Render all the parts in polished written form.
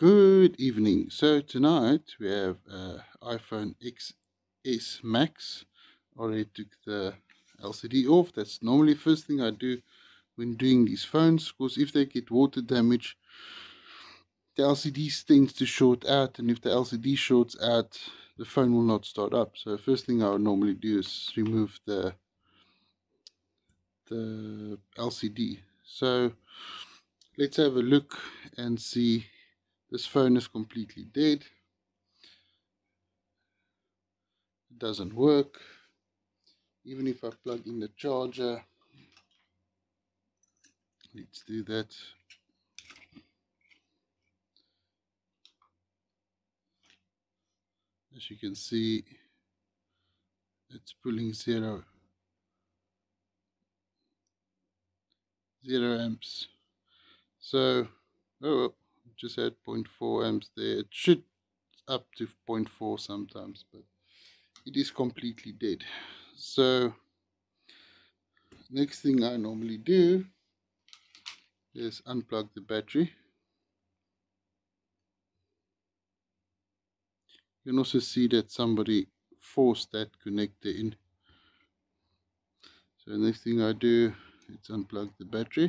Good evening. So tonight we have iPhone XS Max. Already took the LCD off. That's normally first thing I do when doing these phones, because if they get water damage, the LCD tends to short out, and if the LCD shorts out, the phone will not start up. So first thing I would normally do is remove the LCD. So let's have a look and see. This phone is completely dead. It doesn't work. Even if I plug in the charger, let's do that. As you can see, it's pulling zero amps. So, oh, just had 0.4 amps there. It should up to 0.4 sometimes, but it is completely dead. So next thing I normally do is unplug the battery. You can also see that somebody forced that connector in. So next thing I do is unplug the battery.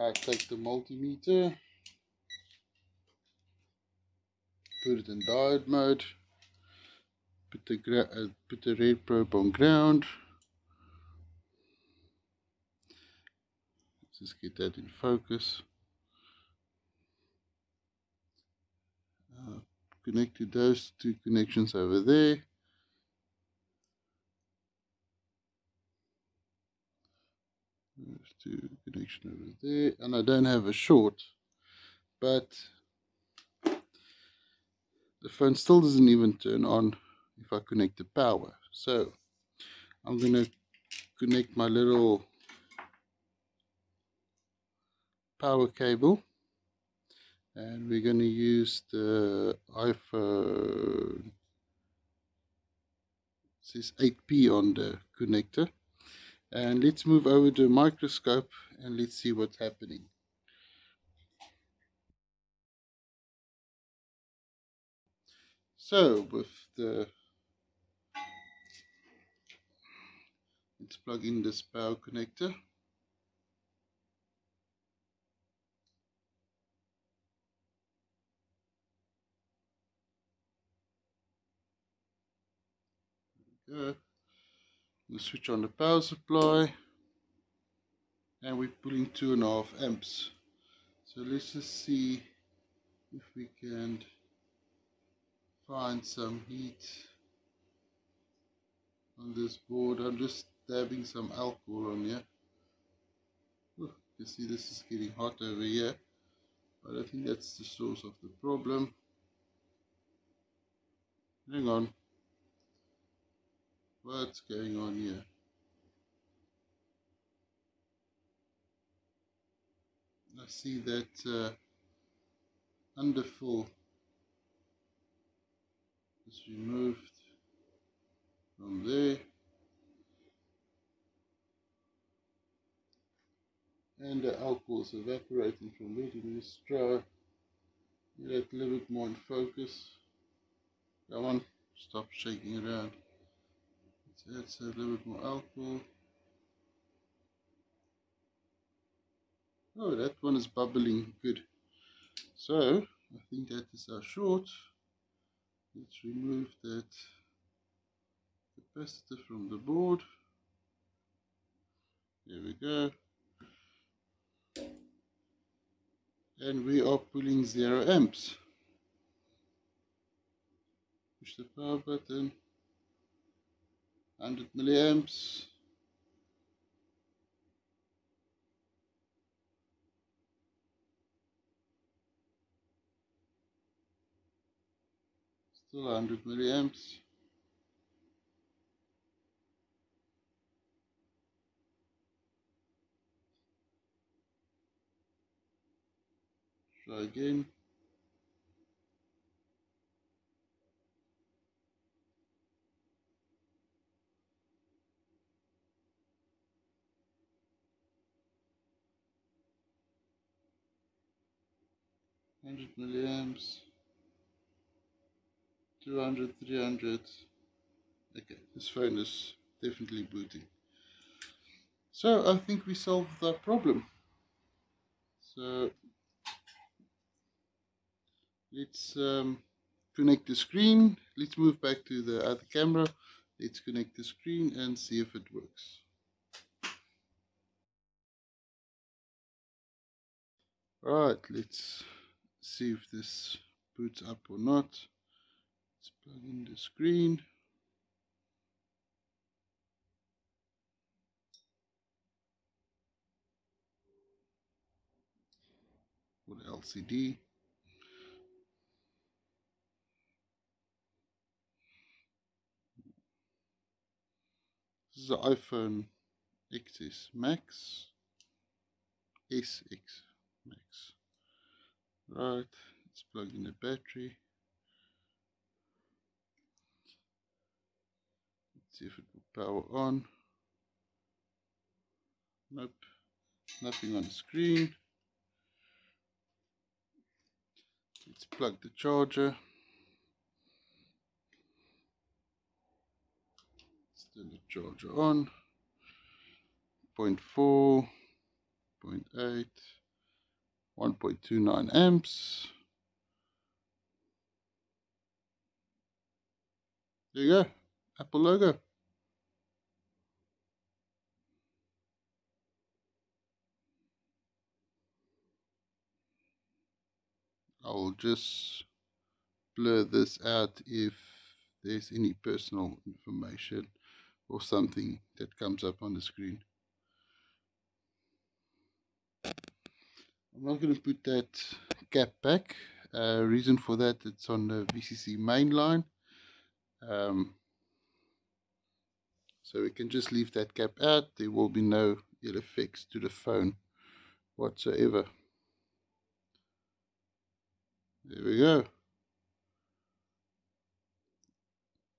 I take the multimeter, put it in diode mode, put the red probe on ground. Let's just get that in focus. Connected those two connections over there. There's two connection over there, and I don't have a short, but the phone still doesn't even turn on if I connect the power. So I'm gonna connect my little power cable, and we're gonna use the iPhone. It says 8P on the connector. And let's move over to a microscope and let's see what's happening. So let's plug in this power connector. There we go. We switch on the power supply, and we're pulling 2.5 amps. So let's just see if we can find some heat on this board. I'm just dabbing some alcohol on here. Ooh, you see this is getting hot over here, but I think that's the source of the problem. Hang on. What's going on here? I see that underfill is removed from there, and the alcohol is evaporating from there. Let's try get a little bit more in focus. Come on, stop shaking around. That's a little bit more alcohol. Oh, that one is bubbling good. So I think that is our short. Let's remove that capacitor from the board. There we go. And we are pulling 0 amps. Push the power button. 100 milliamps. Still 100 milliamps. Try again. 100 milliamps, 200, 300. Okay, this phone is definitely booting. So I think we solved that problem. So let's connect the screen. Let's move back to the other camera. Let's connect the screen and see if it works. Alright, let's see if this boots up or not. Let's plug in the screen. With LCD. This is the iPhone XS Max. SX Max. Right, let's plug in the battery. Let's see if it will power on. Nope, nothing on the screen. Let's plug the charger. Let's turn the charger on. 0.4, 0.8, 1.29 amps. There you go, Apple logo. I'll just blur this out if there's any personal information or something that comes up on the screen. I'm not going to put that cap back. Reason for that, it's on the VCC main line. So we can just leave that cap out. There will be no ill effects to the phone whatsoever. There we go.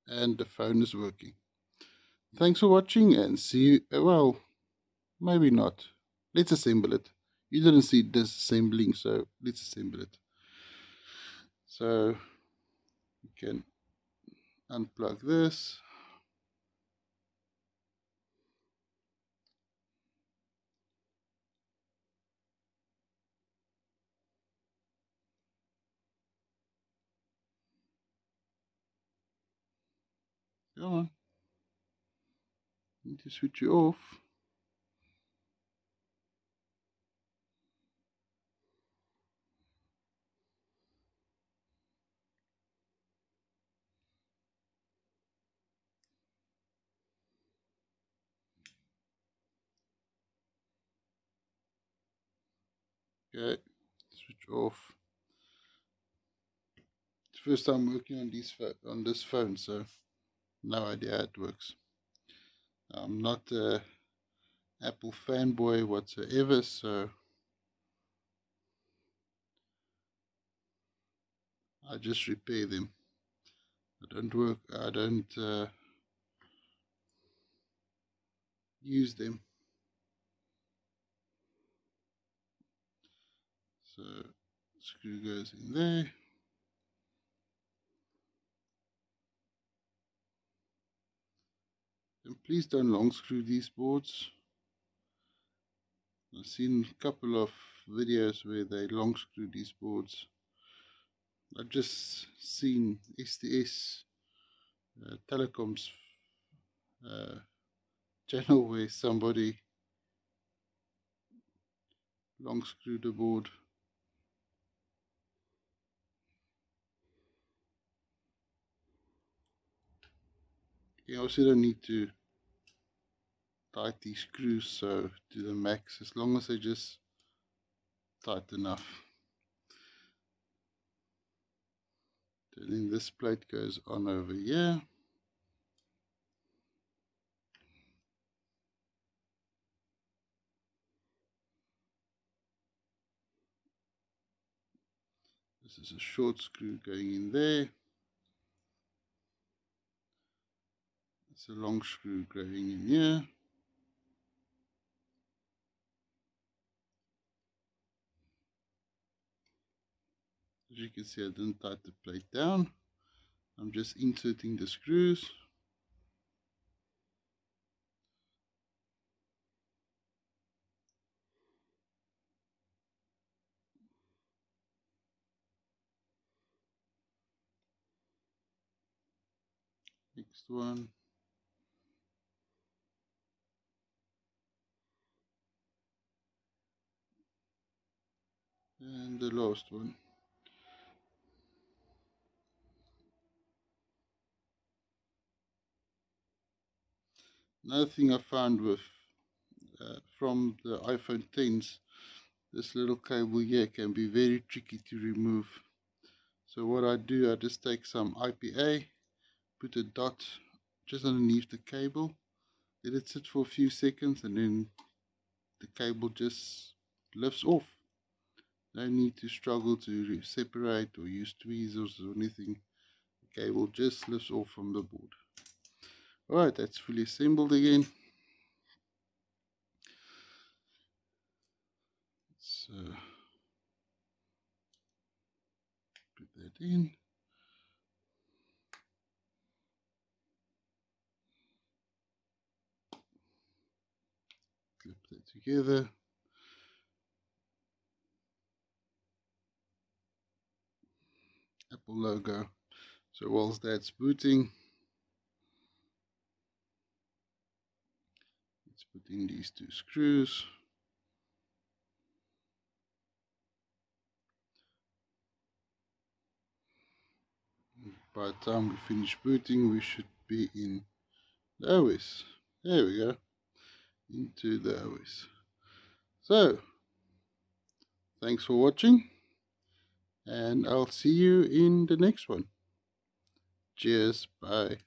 And the phone is working. Thanks for watching and see you. Well, maybe not. Let's assemble it. You didn't see disassembling, so let's assemble it. So you can unplug this. Come on, need to switch you off. Okay, switch off. It's the first time working on this phone, so. No idea how it works. I'm not an Apple fanboy whatsoever, so I just repair them. I don't use them. So screw goes in there. And please don't long screw these boards. I've seen a couple of videos where they long screw these boards. I've just seen STS Telecom's channel where somebody long screwed the board. You also don't need to tight these screws so to the max, as long as they're just tight enough. Then this plate goes on over here. This is a short screw going in there. It's a long screw going in here. As you can see, I didn't tighten the plate down. I'm just inserting the screws. Next one. And the last one. Another thing I found with from the iPhone 10s, this little cable here can be very tricky to remove. So what I do, I just take some IPA, put a dot just underneath the cable, let it sit for a few seconds, and then the cable just lifts off. No need to struggle to separate or use tweezers or anything. The cable just lifts off from the board. Alright, that's fully assembled again. So put that in. Clip that together. Apple logo. So whilst that's booting, let's put in these two screws. By the time we finish booting, we should be in the OS. There we go, into the OS. So, thanks for watching, and I'll see you in the next one. Cheers, bye.